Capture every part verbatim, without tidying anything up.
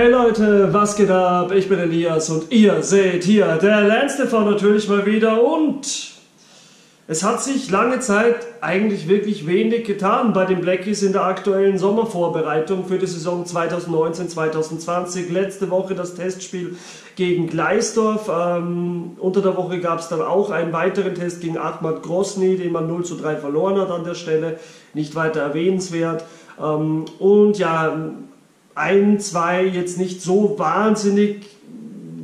Hey Leute, was geht ab? Ich bin Elias und ihr seht hier der De Lance T V natürlich mal wieder und es hat sich lange Zeit eigentlich wirklich wenig getan bei den Blackies in der aktuellen Sommervorbereitung für die Saison zweitausendneunzehn zweitausendzwanzig. Letzte Woche das Testspiel gegen Gleisdorf. Ähm, unter der Woche gab es dann auch einen weiteren Test gegen Ahmad Grosny, den man null zu drei verloren hat an der Stelle. Nicht weiter erwähnenswert. Ähm, und ja, ein, zwei jetzt nicht so wahnsinnig,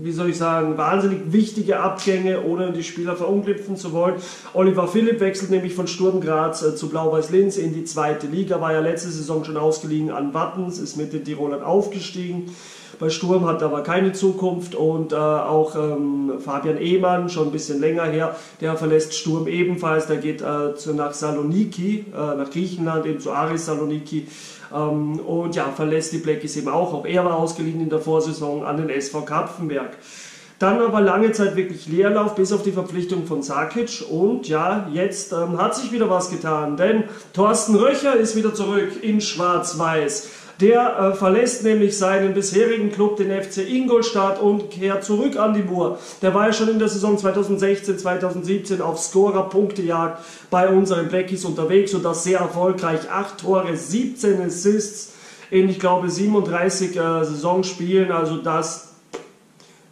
wie soll ich sagen, wahnsinnig wichtige Abgänge, ohne die Spieler verunglimpfen zu wollen. Oliver Philipp wechselt nämlich von Sturm Graz äh, zu Blau-Weiß-Linz in die zweite Liga, war ja letzte Saison schon ausgeliehen an Wattens, ist mit den Tirolern aufgestiegen. Bei Sturm hat aber keine Zukunft und äh, auch ähm, Fabian Ehmann, schon ein bisschen länger her, der verlässt Sturm ebenfalls, der geht äh, zu, nach Saloniki, äh, nach Griechenland, eben zu Aris Saloniki. Ähm, und ja, verlässt die Blackies eben auch, auch er war ausgeliehen in der Vorsaison an den S V Kapfenberg. Dann aber lange Zeit wirklich Leerlauf, bis auf die Verpflichtung von Sarkic. Und ja, jetzt ähm, hat sich wieder was getan, denn Thorsten Röcher ist wieder zurück in Schwarz-Weiß. Der äh, verlässt nämlich seinen bisherigen Club, den F C Ingolstadt, und kehrt zurück an die Mur. Der war ja schon in der Saison zweitausendsechzehn zweitausendsiebzehn auf Scorer-Punktejagd bei unseren Blackies unterwegs und das sehr erfolgreich. acht Tore, siebzehn Assists in, ich glaube, siebenunddreißig äh, Saisonspielen. Also das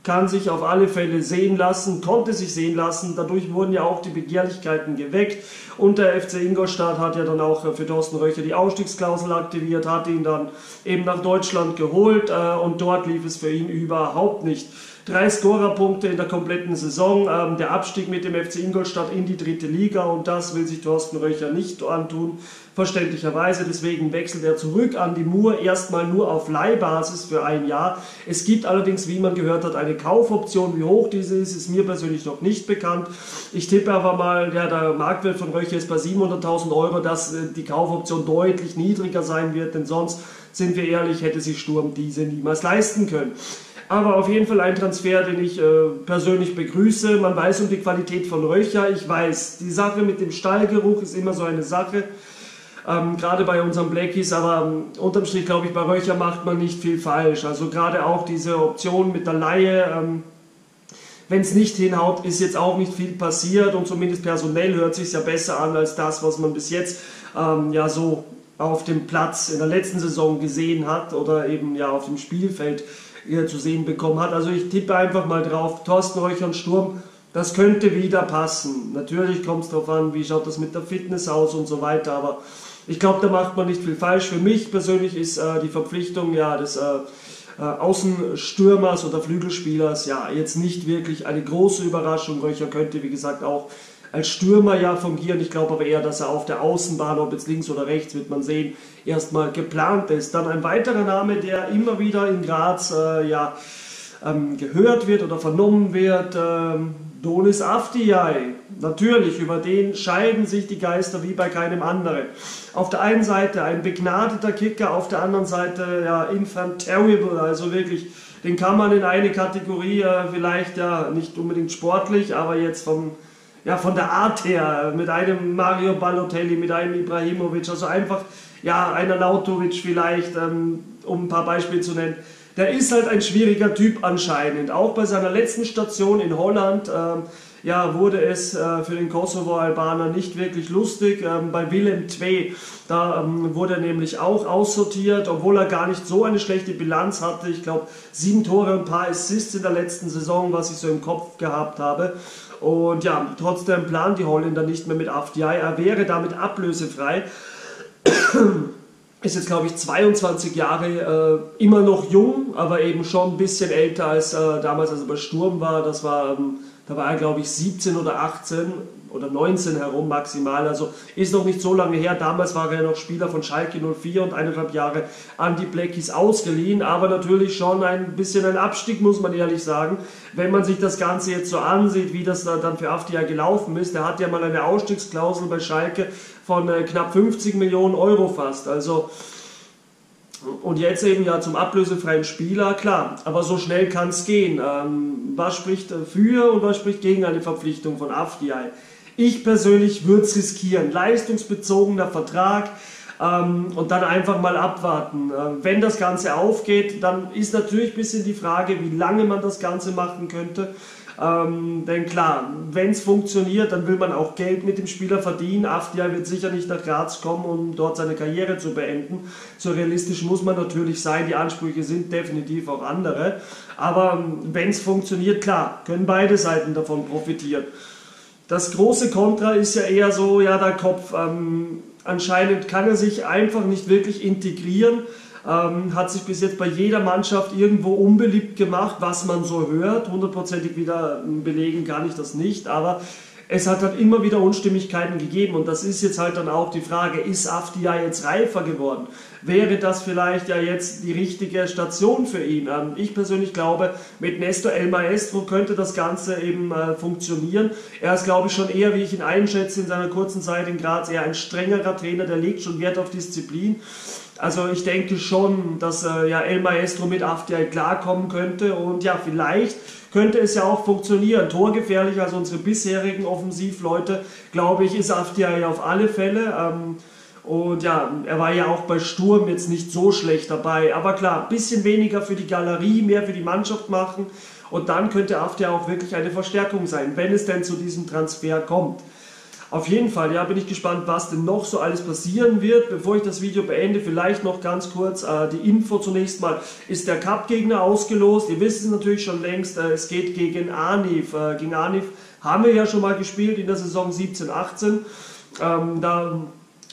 kann sich auf alle Fälle sehen lassen, konnte sich sehen lassen. Dadurch wurden ja auch die Begehrlichkeiten geweckt. Und der F C Ingolstadt hat ja dann auch für Thorsten Röcher die Ausstiegsklausel aktiviert, hat ihn dann eben nach Deutschland geholt äh, und dort lief es für ihn überhaupt nicht. Drei Scorerpunkte in der kompletten Saison, ähm, der Abstieg mit dem F C Ingolstadt in die dritte Liga und das will sich Thorsten Röcher nicht antun, verständlicherweise. Deswegen wechselt er zurück an die Mur, erstmal nur auf Leihbasis für ein Jahr. Es gibt allerdings, wie man gehört hat, eine Kaufoption. Wie hoch diese ist, ist mir persönlich noch nicht bekannt. Ich tippe aber mal, ja, der Marktwert von Röcher ist bei siebenhunderttausend Euro, dass äh, die Kaufoption deutlich niedriger sein wird, denn sonst, sind wir ehrlich, hätte sich Sturm diese niemals leisten können. Aber auf jeden Fall ein Transfer, den ich äh, persönlich begrüße. Man weiß um die Qualität von Röcher. Ich weiß, die Sache mit dem Stallgeruch ist immer so eine Sache. Ähm, gerade bei unseren Blackies. Aber ähm, unterm Strich, glaube ich, bei Röcher macht man nicht viel falsch. Also gerade auch diese Option mit der Laie. Ähm, Wenn es nicht hinhaut, ist jetzt auch nicht viel passiert. Und zumindest personell hört sich es ja besser an als das, was man bis jetzt ähm, ja so auf dem Platz in der letzten Saison gesehen hat oder eben ja auf dem Spielfeld zu sehen bekommen hat. Also ich tippe einfach mal drauf, Thorsten Röcher und Sturm, das könnte wieder passen. Natürlich kommt es darauf an, wie schaut das mit der Fitness aus und so weiter, aber ich glaube, da macht man nicht viel falsch. Für mich persönlich ist äh, die Verpflichtung ja des äh, äh, Außenstürmers oder Flügelspielers ja jetzt nicht wirklich eine große Überraschung. Röcher könnte, wie gesagt, auch als Stürmer ja fungieren. Ich glaube aber eher, dass er auf der Außenbahn, ob jetzt links oder rechts, wird man sehen, erstmal geplant ist. Dann ein weiterer Name, der immer wieder in Graz äh, ja, ähm, gehört wird oder vernommen wird, ähm, Donis Avdijaj. Natürlich, über den scheiden sich die Geister wie bei keinem anderen. Auf der einen Seite ein begnadeter Kicker, auf der anderen Seite ja, infant terrible, also wirklich, den kann man in eine Kategorie äh, vielleicht ja nicht unbedingt sportlich, aber jetzt vom Ja, von der Art her, mit einem Mario Balotelli, mit einem Ibrahimovic, also einfach, ja, einer Nautovic vielleicht, ähm, um ein paar Beispiele zu nennen. Der ist halt ein schwieriger Typ anscheinend. Auch bei seiner letzten Station in Holland, ähm, ja, wurde es äh, für den Kosovo-Albaner nicht wirklich lustig. Ähm, bei Willem zwei, da ähm, wurde er nämlich auch aussortiert, obwohl er gar nicht so eine schlechte Bilanz hatte. Ich glaube, sieben Tore und ein paar Assists in der letzten Saison, was ich so im Kopf gehabt habe. Und ja, trotzdem planen die Holländer nicht mehr mit Avdijaj. Er wäre damit ablösefrei. Ist jetzt, glaube ich, zweiundzwanzig Jahre, äh, immer noch jung, aber eben schon ein bisschen älter als äh, damals, als er bei Sturm war. Das war, ähm, da war er, glaube ich, siebzehn oder achtzehn oder neunzehn herum maximal. Also ist noch nicht so lange her. Damals war er noch Spieler von Schalke null vier und eineinhalb Jahre an die Blackies ausgeliehen. Aber natürlich schon ein bisschen ein Abstieg, muss man ehrlich sagen. Wenn man sich das Ganze jetzt so ansieht, wie das dann für Avdijaj gelaufen ist. Der hat ja mal eine Ausstiegsklausel bei Schalke von knapp fünfzig Millionen Euro fast. Also und jetzt eben ja zum ablösefreien Spieler, klar, aber so schnell kann es gehen. Ähm, was spricht für und was spricht gegen eine Verpflichtung von Avdijaj? Ich persönlich würde es riskieren. Leistungsbezogener Vertrag, ähm, und dann einfach mal abwarten. Äh, wenn das Ganze aufgeht, dann ist natürlich ein bisschen die Frage, wie lange man das Ganze machen könnte. Ähm, denn klar, wenn es funktioniert, dann will man auch Geld mit dem Spieler verdienen. Avdijaj wird sicher nicht nach Graz kommen, um dort seine Karriere zu beenden. So realistisch muss man natürlich sein, die Ansprüche sind definitiv auch andere. Aber wenn es funktioniert, klar, können beide Seiten davon profitieren. Das große Kontra ist ja eher so, ja, der Kopf, ähm, anscheinend kann er sich einfach nicht wirklich integrieren. Ähm, hat sich bis jetzt bei jeder Mannschaft irgendwo unbeliebt gemacht, was man so hört. Hundertprozentig wieder belegen kann ich das nicht, aber es hat halt immer wieder Unstimmigkeiten gegeben und das ist jetzt halt dann auch die Frage, ist Avdijaj jetzt reifer geworden? Wäre das vielleicht ja jetzt die richtige Station für ihn? Ähm, ich persönlich glaube, mit Nesto El Maestro könnte das Ganze eben äh, funktionieren. Er ist, glaube ich, schon eher, wie ich ihn einschätze, in seiner kurzen Zeit in Graz eher ein strengerer Trainer, der legt schon Wert auf Disziplin. Also ich denke schon, dass äh, ja, El Maestro mit Avdijaj klarkommen könnte und ja, vielleicht könnte es ja auch funktionieren. Torgefährlicher als unsere bisherigen Offensivleute, glaube ich, ist Avdijaj auf alle Fälle. Ähm, und ja, er war ja auch bei Sturm jetzt nicht so schlecht dabei. Aber klar, ein bisschen weniger für die Galerie, mehr für die Mannschaft machen. Und dann könnte Avdijaj auch wirklich eine Verstärkung sein, wenn es denn zu diesem Transfer kommt. Auf jeden Fall, ja, bin ich gespannt, was denn noch so alles passieren wird. Bevor ich das Video beende, vielleicht noch ganz kurz äh, die Info zunächst mal. Ist der Cup-Gegner ausgelost? Ihr wisst es natürlich schon längst, äh, es geht gegen Anif. Äh, gegen Anif haben wir ja schon mal gespielt in der Saison siebzehn achtzehn. Ähm, da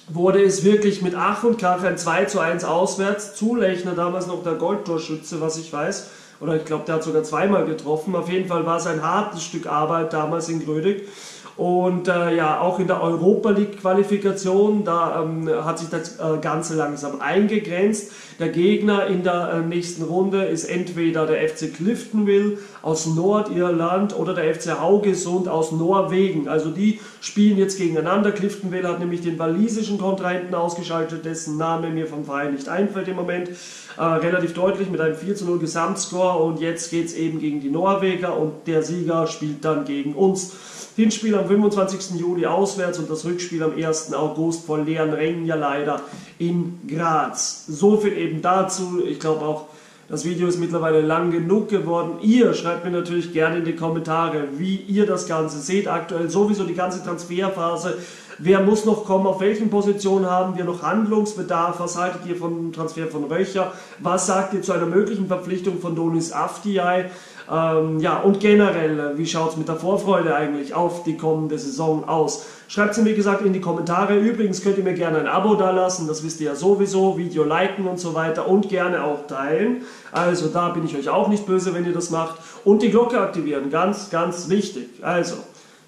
wurde es wirklich mit Ach und Krach ein zwei zu eins auswärts. Zulechner, damals noch der Goldtorschütze, was ich weiß. Oder ich glaube, der hat sogar zweimal getroffen. Auf jeden Fall war es ein hartes Stück Arbeit damals in Grödig. Und äh, ja, auch in der Europa League-Qualifikation, da ähm, hat sich das äh, Ganze langsam eingegrenzt. Der Gegner in der äh, nächsten Runde ist entweder der F C Cliftonville aus Nordirland oder der F C Haugesund aus Norwegen. Also die spielen jetzt gegeneinander. Cliftonville hat nämlich den walisischen Kontrahenten ausgeschaltet, dessen Name mir vom Verein nicht einfällt im Moment. Äh, relativ deutlich mit einem vier zu null Gesamtscore und jetzt geht es eben gegen die Norweger und der Sieger spielt dann gegen uns. Hinspiel am fünfundzwanzigsten Juli auswärts und das Rückspiel am ersten August vor leeren Rängen ja leider in Graz. So viel eben dazu. Ich glaube auch, das Video ist mittlerweile lang genug geworden. Ihr schreibt mir natürlich gerne in die Kommentare, wie ihr das Ganze seht. Aktuell sowieso die ganze Transferphase. Wer muss noch kommen? Auf welchen Positionen haben wir noch Handlungsbedarf? Was haltet ihr vom Transfer von Röcher? Was sagt ihr zu einer möglichen Verpflichtung von Donis Avdijaj? Ähm, ja, und generell, wie schaut es mit der Vorfreude eigentlich auf die kommende Saison aus? Schreibt es mir, wie gesagt, in die Kommentare. Übrigens könnt ihr mir gerne ein Abo dalassen, das wisst ihr ja sowieso. Video liken und so weiter und gerne auch teilen. Also da bin ich euch auch nicht böse, wenn ihr das macht. Und die Glocke aktivieren, ganz, ganz wichtig. Also,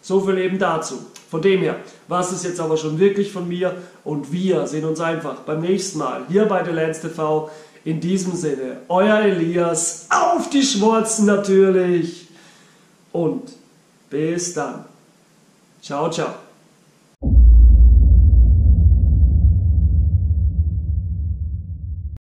so viel eben dazu. Von dem her, was ist jetzt aber schon wirklich von mir und wir sehen uns einfach beim nächsten Mal hier bei De Lance T V. In diesem Sinne, euer Elias, auf die Schwarzen natürlich und bis dann. Ciao, ciao.